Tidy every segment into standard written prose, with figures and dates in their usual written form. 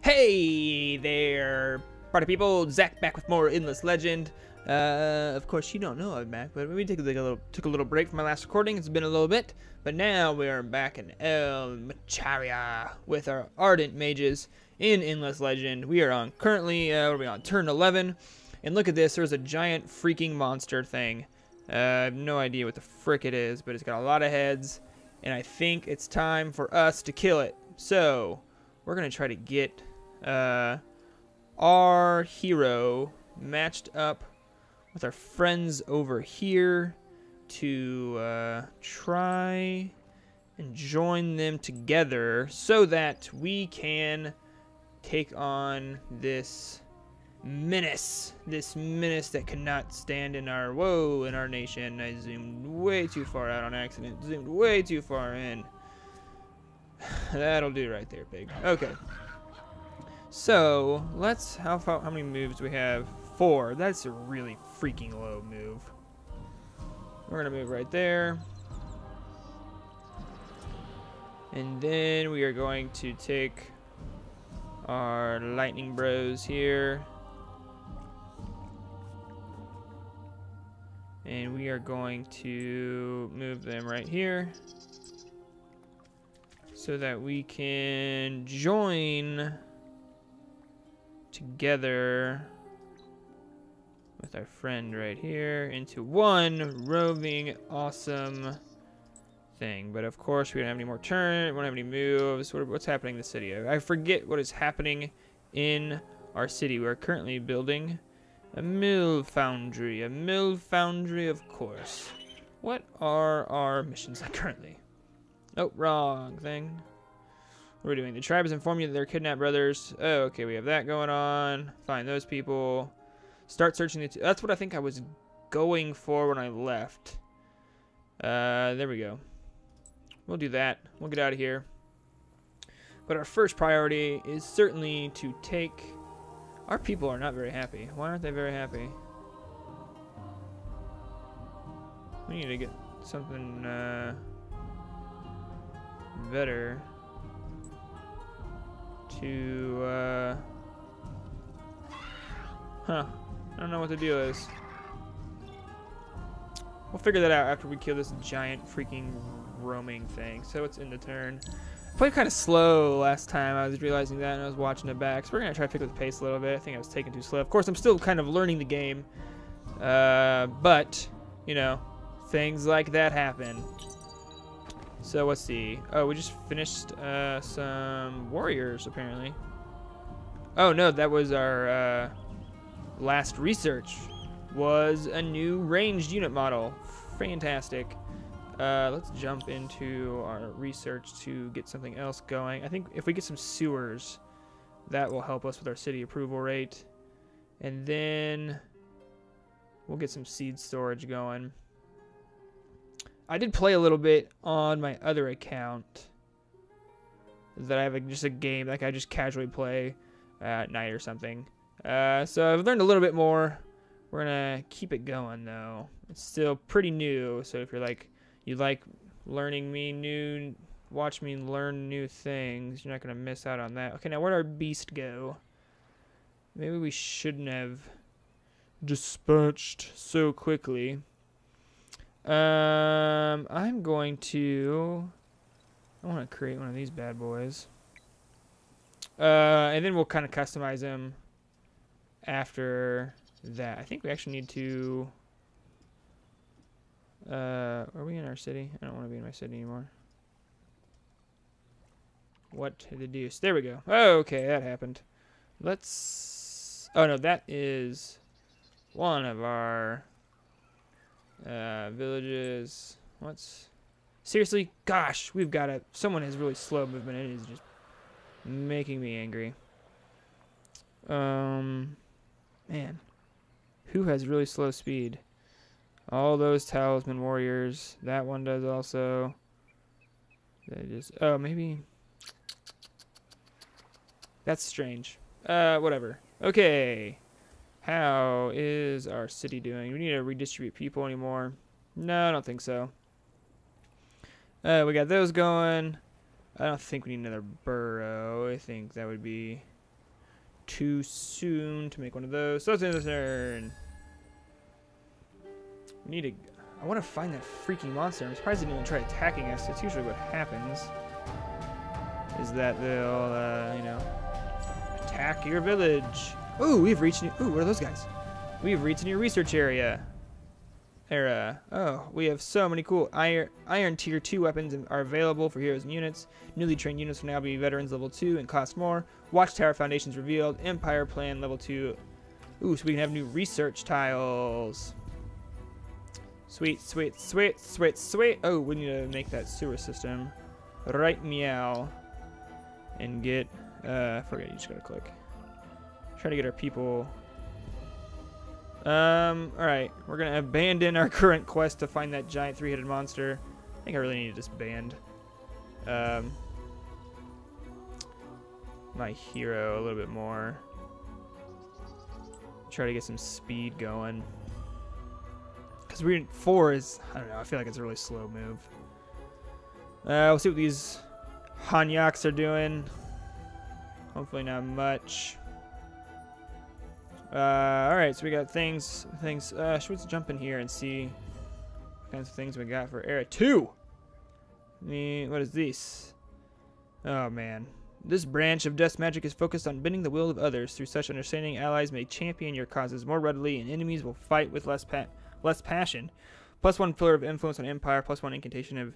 Hey there, party people! Zach back with more Endless Legend. Of course, you don't know I'm back, but we took a little break from my last recording. It's been a little bit, but now we are back in El Macharia with our Ardent Mages in Endless Legend. We are on currently. We're on turn 11, and look at this. There's a giant freaking monster thing. I have no idea what the frick it is, but it's got a lot of heads, and I think it's time for us to kill it. So we're gonna try to get our hero matched up with our friends over here to try and join them together so that we can take on this menace. This menace that cannot stand in our nation. I zoomed way too far out on accident. Zoomed way too far in. That'll do right there, pig. Okay. So let's. How many moves do we have? 4. That's a really freaking low move. We're gonna move right there, and then we are going to take our lightning bros here, and we are going to move them right here so that we can join together with our friend right here into one roving awesome thing. But of course, we don't have any more turn. We don't have any moves. What's happening in the city? I forget what is happening in our city. We are currently building a mill foundry. A mill foundry, of course. What are our missions currently? Oh, wrong thing. What are we doing? The tribe has informed you that they're kidnapped brothers. Oh, okay, we have that going on. Find those people. Start searching the... That's what I think I was going for when I left. There we go. We'll do that. We'll get out of here. But our first priority is certainly to take... Our people are not very happy. Why aren't they very happy? We need to get something better to... I don't know what the deal is. We'll figure that out after we kill this giant freaking roaming thing. So it's in the turn. I played kind of slow last time. I was realizing that, and I was watching it back. So we're going to try to pick up the pace a little bit. I think I was taking too slow. Of course, I'm still kind of learning the game. But, you know, things like that happen. So let's see. Oh, we just finished some warriors, apparently. Oh, no, that was our... last research was a new ranged unit model. Fantastic. Let's jump into our research to get something else going. I think if we get some sewers, that will help us with our city approval rate. And then we'll get some seed storage going. I did play a little bit on my other account that I have just a game like I just casually play at night or something. So I've learned a little bit more. We're gonna keep it going though. It's still pretty new, so if you're like, you like learning me new, watch me learn new things, you're not gonna miss out on that. Okay, now where'd our beast go? Maybe we shouldn't have dispatched so quickly. I'm going to, I want to create one of these bad boys. And then we'll kind of customize them. After that, I think we actually need to are we in our city? I don't want to be in my city anymore. What the deuce? There we go. Oh, okay, that happened. Let's, oh no, that is one of our villages. What's, seriously, gosh, we've got a, someone has really slow movement. It is just making me angry. Man, who has really slow speed? All those talisman warriors. That one does also. They just, oh, maybe. That's strange. Whatever. Okay. How is our city doing? We need to redistribute people anymore. No, I don't think so. We got those going. I don't think we need another burrow. I think that would be too soon to make one of those. So it's in the turn. We need to... I want to find that freaking monster. I'm surprised they didn't try attacking us. That's usually what happens. Is that they'll, you know, attack your village. Ooh, we've reached... Ooh, what are those guys? We've reached a new research area. Era. Oh, we have so many cool iron tier 2 weapons are available for heroes and units. Newly trained units will now be veterans level 2 and cost more. Watchtower foundations revealed. Empire plan level 2. Ooh, so we can have new research tiles. Sweet, sweet, sweet, sweet, sweet. Oh, we need to make that sewer system. Right meow. And get... forget, you just gotta click. Try to get our people... alright, we're gonna abandon our current quest to find that giant three-headed monster. I think I really need to disband my hero a little bit more. Try to get some speed going. Because we're in 4 is, I don't know, I feel like it's a really slow move. We'll see what these Hanyaks are doing. Hopefully not much. Alright, so we got things, should we just jump in here and see what kinds of things we got for Era 2? What is this? Oh, man. This branch of death magic is focused on bending the will of others. Through such understanding, allies may champion your causes more readily, and enemies will fight with less passion. +1 pillar of influence on Empire, +1 incantation of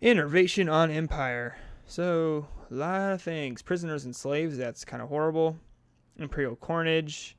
innervation on Empire. So, a lot of things. Prisoners and slaves, that's kind of horrible. Imperial Carnage.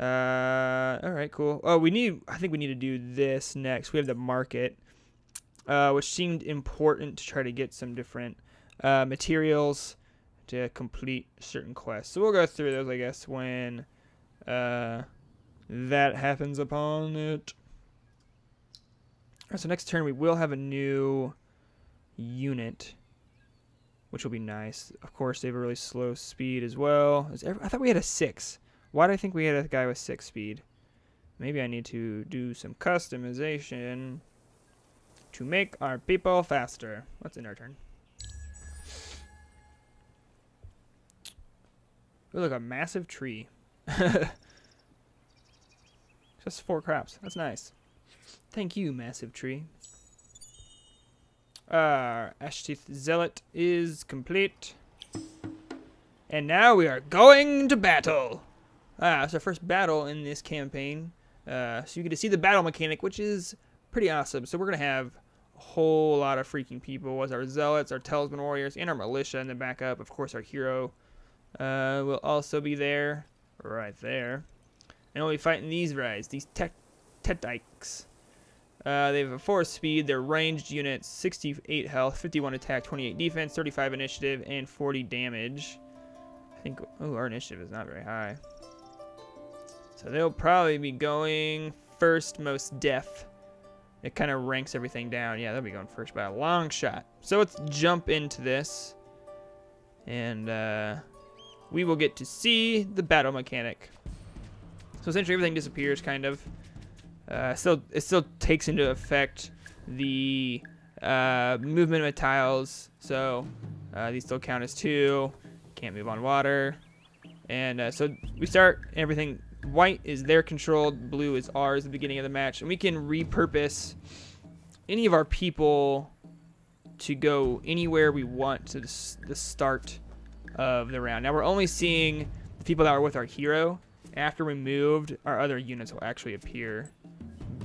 Alright, cool. Oh, I think we need to do this next. We have the market, which seemed important to try to get some different materials to complete certain quests. So we'll go through those, I guess, when that happens upon it. Alright, so next turn we will have a new unit, which will be nice. Of course, they have a really slow speed as well. I thought we had a 6. Why do I think we had a guy with 6 speed? Maybe I need to do some customization to make our people faster. Let's end our turn. Ooh, look, a massive tree. Just 4 crops. That's nice. Thank you, massive tree. Ashtith Zealot is complete. And now we are going to battle! It's our first battle in this campaign. So you get to see the battle mechanic, which is pretty awesome. So we're going to have a whole lot of freaking people with our Zealots, our Talisman Warriors, and our Militia in the backup. Of course, our hero will also be there. Right there. And we'll be fighting these guys, these Tetikes. They have a 4 speed, they're ranged units, 68 health, 51 attack, 28 defense, 35 initiative, and 40 damage. I think, oh, our initiative is not very high. So they'll probably be going first most deaf. It kind of ranks everything down. Yeah, they'll be going first by a long shot. So let's jump into this. And we will get to see the battle mechanic. So essentially everything disappears, kind of. It still takes into effect the movement of tiles, so these still count as 2. Can't move on water, and so we start everything. White is their controlled, blue is ours at the beginning of the match, and we can repurpose any of our people to go anywhere we want to the start of the round. Now we're only seeing the people that are with our hero. After we moved, our other units will actually appear.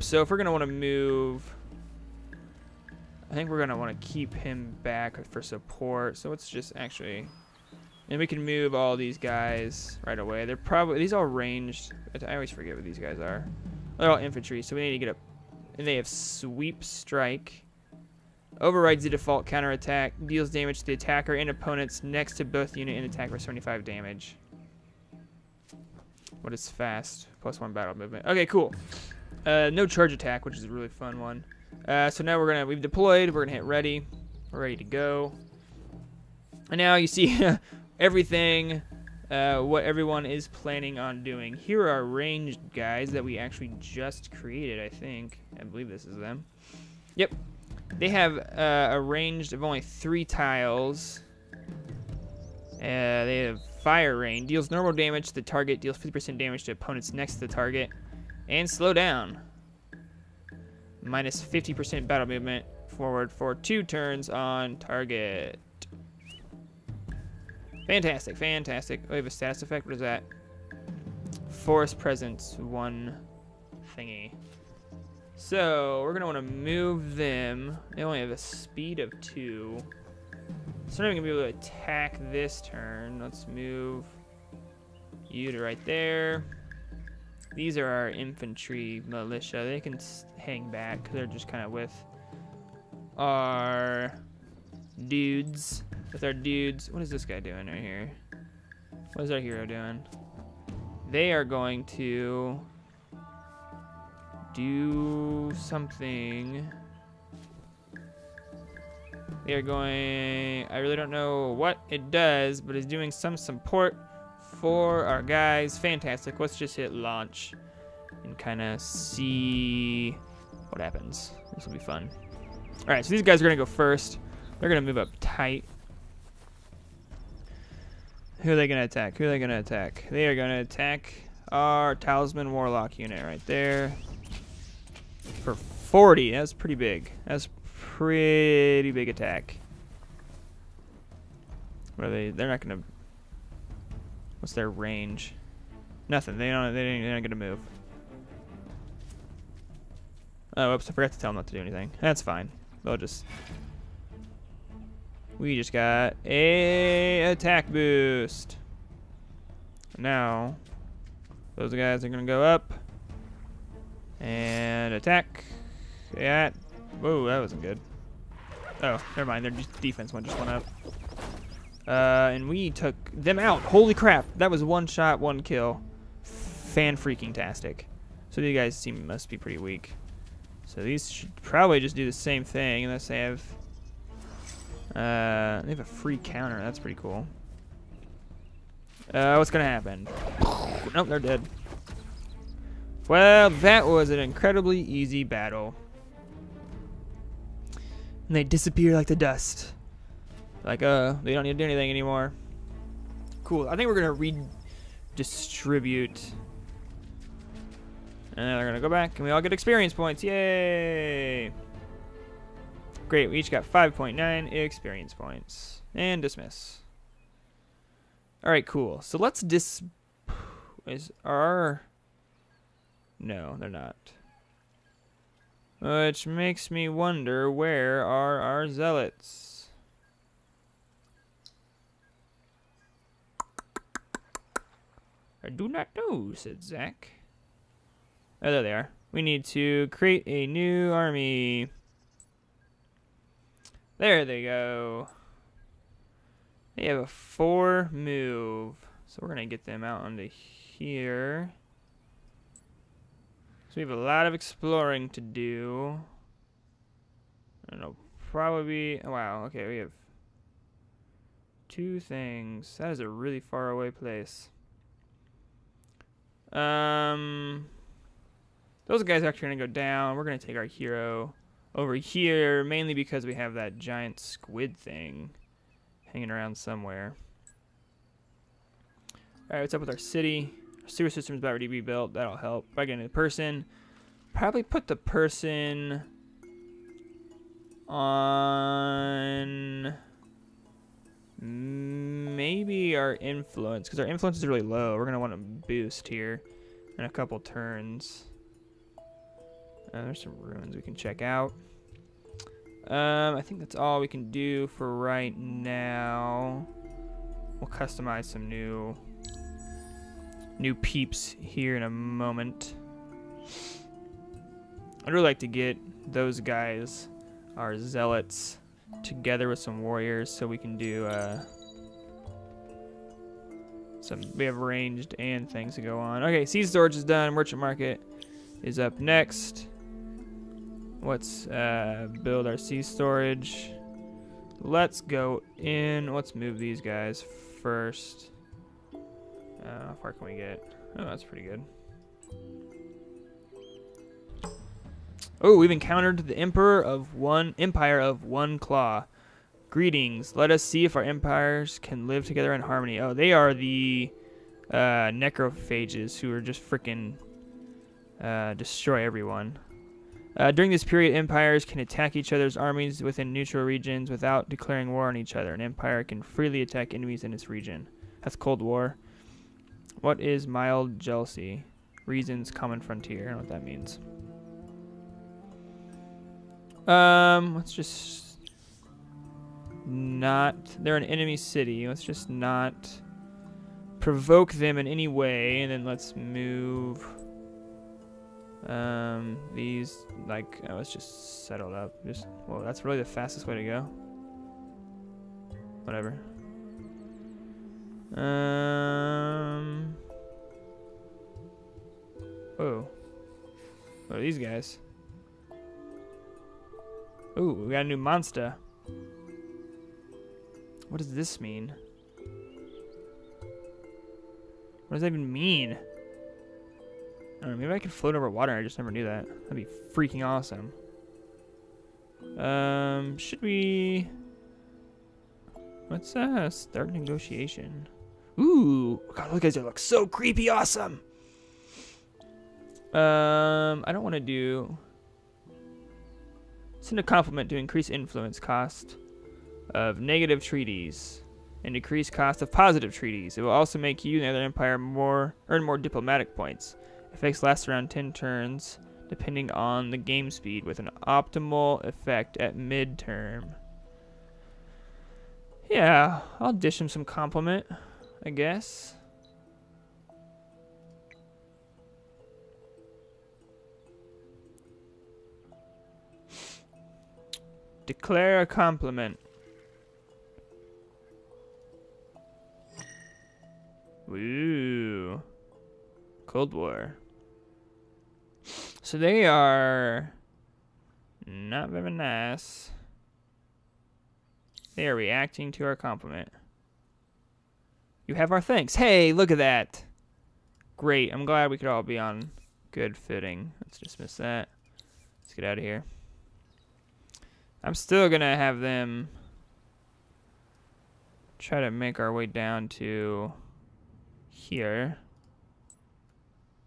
So if we're going to want to move, I think we're going to want to keep him back for support. So it's just actually, and we can move all these guys right away. They're probably, these all ranged. I always forget what these guys are. They're all infantry, so we need to get up. And they have sweep strike. Overrides the default counterattack. Deals damage to the attacker and opponents next to both unit and attacker for 75 damage. What is fast? +1 battle movement. Okay, cool. No charge attack, which is a really fun one. So now we've deployed. We're gonna hit ready. We're ready to go. And now you see everything, what everyone is planning on doing. Here are our ranged guys that we actually just created, I think. I believe this is them. Yep. They have a ranged of only 3 tiles. They have Fire Rain. Deals normal damage to the target. Deals 50% damage to opponents next to the target. And Slow Down. Minus 50% battle movement forward for 2 turns on target. Fantastic, fantastic. Oh, we have a status effect. What is that? Forest presence, 1 thingy. So we're gonna want to move them. They only have a speed of 2. So they're not even gonna be able to attack this turn. Let's move you to right there. These are our infantry militia. They can hang back because they're just kind of with our dudes. What is this guy doing right here? What is our hero doing? They are going to do something. They are going, I really don't know what it does, but it's doing some support for our guys. Fantastic. Let's just hit launch and kind of see what happens. This will be fun. All right, so these guys are going to go first. They're going to move up tight. Who are they going to attack? They are going to attack our Talisman Warlock unit right there. For 40, that's pretty big. That's pretty big attack. What are they? They're not going to... What's their range? Nothing. They're not going to move. Oh, oops, I forgot to tell them not to do anything. That's fine. They'll just... We just got a attack boost. Now, those guys are gonna go up and attack. Yeah. Whoa, that wasn't good. Oh, never mind. Their defense just went up. And we took them out. Holy crap! That was 1 shot, 1 kill. Fan-freaking-tastic. So these guys must be pretty weak. So these should probably just do the same thing unless they have. They have a free counter. That's pretty cool. What's gonna happen? Nope, they're dead. Well, that was an incredibly easy battle. And they disappear like the dust. Like, they don't need to do anything anymore. Cool. I think we're gonna redistribute. And then they're gonna go back, and we all get experience points. Yay! Great, we each got 5.9 experience points. And dismiss. Alright, cool. So let's No, they're not. Which makes me wonder, where are our zealots? I do not know, said Zach. Oh, there they are. We need to create a new army. There they go. They have a 4 move. So we're going to get them out onto here. So we have a lot of exploring to do. And it'll probably be... Oh, wow, okay, we have 2 things. That is a really far away place. Those guys are actually going to go down. We're going to take our hero over here, mainly because we have that giant squid thing hanging around somewhere. All right, what's up with our city? Our sewer system's about ready to be built. That'll help. If I get a person, probably put the person on maybe our influence, because our influence is really low. We're gonna want to boost here in a couple turns. There's some ruins we can check out. I think that's all we can do for right now. We'll customize some new peeps here in a moment. I'd really like to get those guys, our zealots, together with some warriors so we can do some. We have ranged and things to go on. Okay, sea storage is done. Merchant market is up next. Let's build our sea storage. Let's go in. Let's move these guys first. How far can we get? Oh, that's pretty good. Oh, we've encountered the Empire of One Claw. Greetings. Let us see if our empires can live together in harmony. Oh, they are the necrophages who are just freaking destroy everyone. During this period, empires can attack each other's armies within neutral regions without declaring war on each other. An empire can freely attack enemies in its region. That's Cold War. What is mild jealousy? Reasons, common frontier. I don't know what that means. Let's just not... They're an enemy city. Let's just not provoke them in any way. And then let's move... these, like, oh, it's just settled up. Just, well, that's really the fastest way to go. Whatever. Oh. What are these guys? Ooh, we got a new monster. What does this mean? What does that even mean? I don't know, maybe I could float over water. I just never knew that. That'd be freaking awesome. Should we... Let's start negotiation. Ooh, God, those guys look so creepy awesome. I don't want to do... Send a compliment to increase influence cost of negative treaties and decrease cost of positive treaties. It will also make you and the other empire earn more diplomatic points. Effects last around 10 turns, depending on the game speed, with an optimal effect at mid-term. Yeah, I'll dish him some compliment, I guess. Declare a compliment. Ooh. Cold War. So they are not very nice. They are reacting to our compliment. You have our thanks. Hey, look at that. Great. I'm glad we could all be on good footing. Let's dismiss that. Let's get out of here. I'm still going to have them try to make our way down to here.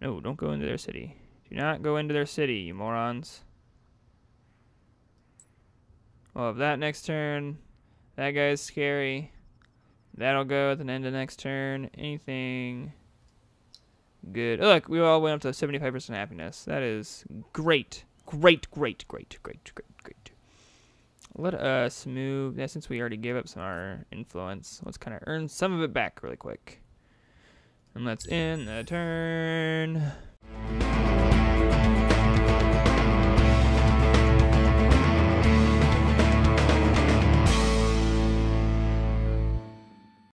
No, don't go into their city. Do not go into their city, you morons. We'll have that next turn. That guy's scary. That'll go at the end of next turn. Anything good. Oh, look, we all went up to 75% happiness. That is great. Great, great, great, great, great, great. Let us move. Yeah, since we already gave up some of our influence, let's kind of earn some of it back really quick. And let's end the turn.